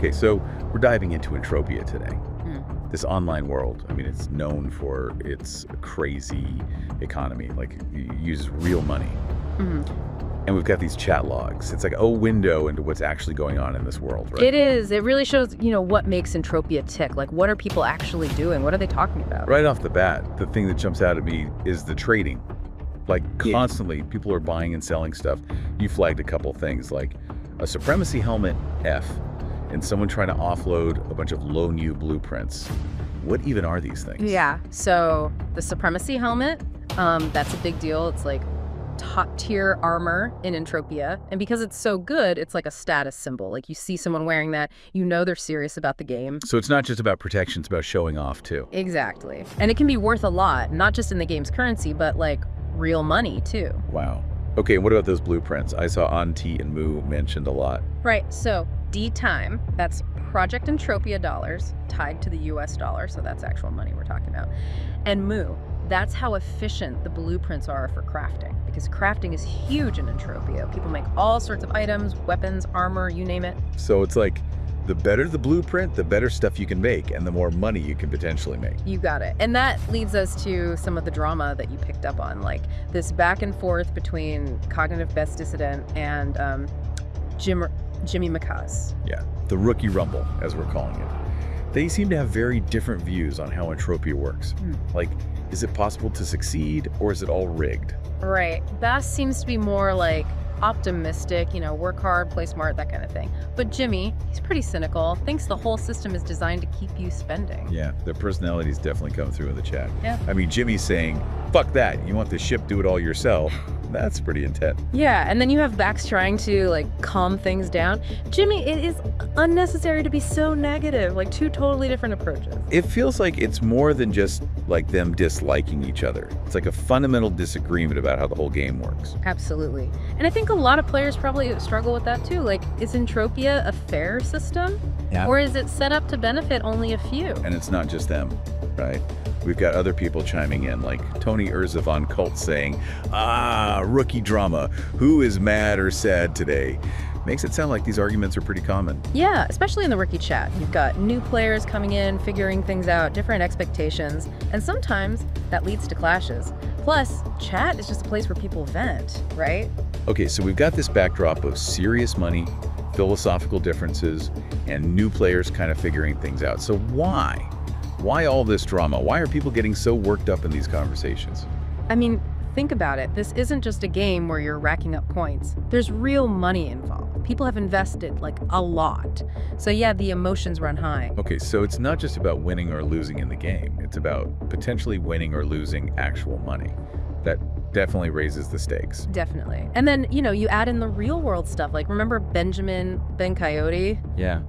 Okay, so we're diving into Entropia today. This online world, I mean, it's known for its crazy economy, like it uses real money. And we've got these chat logs. It's like a window into what's actually going on in this world, right? It is. It really shows, you know, what makes Entropia tick. Like, what are people actually doing? What are they talking about? Right off the bat, the thing that jumps out at me is the trading. Like, constantly, people are buying and selling stuff. You flagged a couple things, like a Supremacy helmet F, and someone trying to offload a bunch of low new blueprints. What even are these things? Yeah, so the Supremacy helmet, that's a big deal. It's like top tier armor in Entropia, and because it's so good, it's like a status symbol. Like, you see someone wearing that, you know they're serious about the game. So it's not just about protection, it's about showing off too. Exactly. And it can be worth a lot, not just in the game's currency, but like real money too. Wow. Okay, what about those blueprints? I saw Entropia and Mu mentioned a lot. Right, so D-time, that's Project Entropia dollars tied to the US dollar, so that's actual money we're talking about. And Mu, that's how efficient the blueprints are for crafting, because crafting is huge in Entropia. People make all sorts of items, weapons, armor, you name it. So it's like, the better the blueprint, the better stuff you can make, and the more money you can potentially make. You got it. And that leads us to some of the drama that you picked up on, like this back and forth between Cognitive Best Dissident and Jimmy McCaz. Yeah, the Rookie Rumble, as we're calling it. They seem to have very different views on how Entropia works. Like, is it possible to succeed, or is it all rigged? Right. Best seems to be more like optimistic, you know, work hard, play smart, that kind of thing. But Jimmy, he's pretty cynical, thinks the whole system is designed to keep you spending. Yeah, their personalities definitely come through in the chat. Yeah. I mean, Jimmy's saying, fuck that, you want the ship, do it all yourself. That's pretty intense. Yeah, and then you have Bax trying to, like, calm things down. Jimmy, it is unnecessary to be so negative. Like, two totally different approaches. It feels like it's more than just, like, them disliking each other. It's like a fundamental disagreement about how the whole game works. Absolutely. And I think a lot of players probably struggle with that, too. Like, is Entropia a fair system? Yeah. Or is it set up to benefit only a few? And it's not just them, right? We've got other people chiming in, like Tony Erza von Cult saying, ah, rookie drama, who is mad or sad today? Makes it sound like these arguments are pretty common. Yeah, especially in the rookie chat. You've got new players coming in, figuring things out, different expectations, and sometimes that leads to clashes. Plus, chat is just a place where people vent, right? Okay, so we've got this backdrop of serious money, philosophical differences, and new players kind of figuring things out. So why? Why all this drama? Why are people getting so worked up in these conversations? I mean, think about it. This isn't just a game where you're racking up points. There's real money involved. People have invested, like, a lot. So yeah, the emotions run high. Okay, so it's not just about winning or losing in the game. It's about potentially winning or losing actual money. That definitely raises the stakes. Definitely. And then, you know, you add in the real world stuff. Like, remember Benjamin Ben Coyote? Yeah.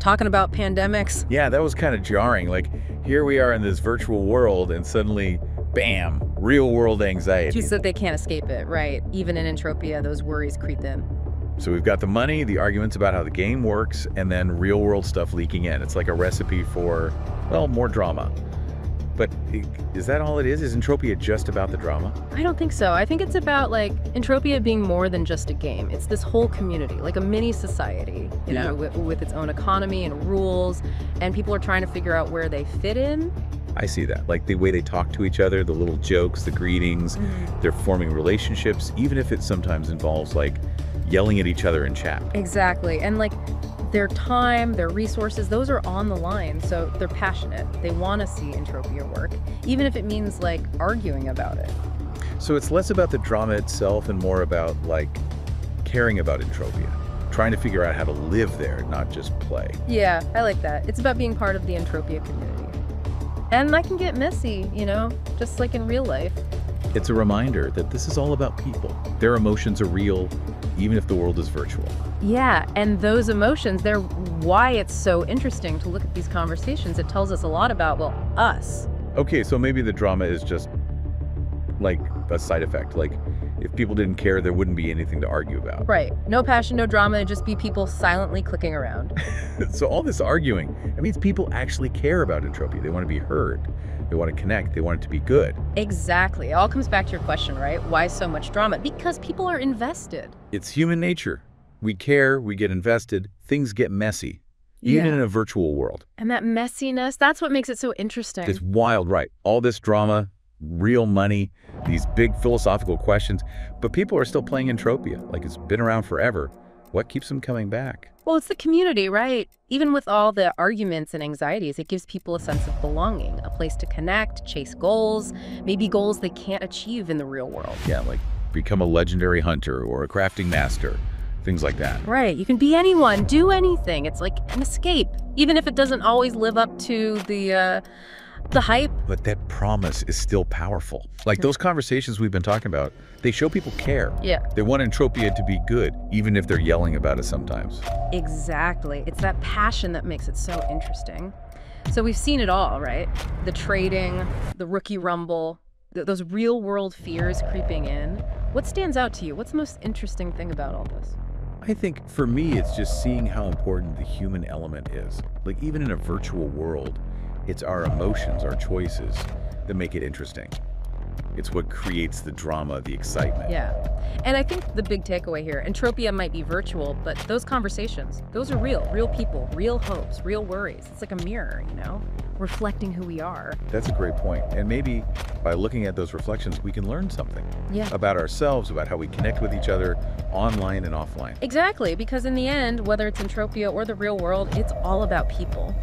Talking about pandemics. Yeah, that was kind of jarring. Like, here we are in this virtual world and suddenly, bam, real world anxiety. She said they can't escape it, right? Even in Entropia, those worries creep in. So we've got the money, the arguments about how the game works, and then real world stuff leaking in. It's like a recipe for, well, more drama. But is that all it is? Is Entropia just about the drama? I don't think so. I think it's about, like, Entropia being more than just a game. It's this whole community, like a mini society, you know, with its own economy and rules, and people are trying to figure out where they fit in. I see that. Like, the way they talk to each other, the little jokes, the greetings, they're forming relationships, even if it sometimes involves, like, yelling at each other in chat. Exactly. And, like, their time, their resources, those are on the line, so they're passionate. They want to see Entropia work, even if it means, like, arguing about it. So it's less about the drama itself and more about, like, caring about Entropia, trying to figure out how to live there, not just play. Yeah, I like that. It's about being part of the Entropia community. And that can get messy, you know, just like in real life. It's a reminder that this is all about people. Their emotions are real, even if the world is virtual. Yeah, and those emotions, they're why it's so interesting to look at these conversations. It tells us a lot about, well, us. Okay, so maybe the drama is just like a side effect. Like, if people didn't care, there wouldn't be anything to argue about. Right. No passion, no drama, it'd just be people silently clicking around. So all this arguing, it means people actually care about Entropia. They want to be heard. They want to connect. They want it to be good. Exactly. It all comes back to your question, right? Why so much drama? Because people are invested. It's human nature. We care, we get invested, things get messy. even in a virtual world. And that messiness, that's what makes it so interesting. It's wild, right? All this drama, real money, these big philosophical questions, but people are still playing Entropia. Like, it's been around forever. What keeps them coming back? Well, it's the community, right? Even with all the arguments and anxieties, it gives people a sense of belonging, a place to connect, chase goals, maybe goals they can't achieve in the real world. Yeah, like become a legendary hunter or a crafting master, things like that. Right, you can be anyone, do anything. It's like an escape, even if it doesn't always live up to the hype. But that promise is still powerful. Like those conversations we've been talking about, they show people care. Yeah. They want Entropia to be good, even if they're yelling about it sometimes. Exactly. It's that passion that makes it so interesting. So we've seen it all, right? The trading, the rookie rumble, those real world fears creeping in. What stands out to you? What's the most interesting thing about all this? I think for me, it's just seeing how important the human element is. Like even in a virtual world, it's our emotions, our choices that make it interesting. It's what creates the drama, the excitement. Yeah, and I think the big takeaway here, Entropia might be virtual, but those conversations, those are real, real people, real hopes, real worries. It's like a mirror, you know, reflecting who we are. That's a great point. And maybe by looking at those reflections, we can learn something about ourselves, about how we connect with each other online and offline. Exactly, because in the end, whether it's Entropia or the real world, it's all about people.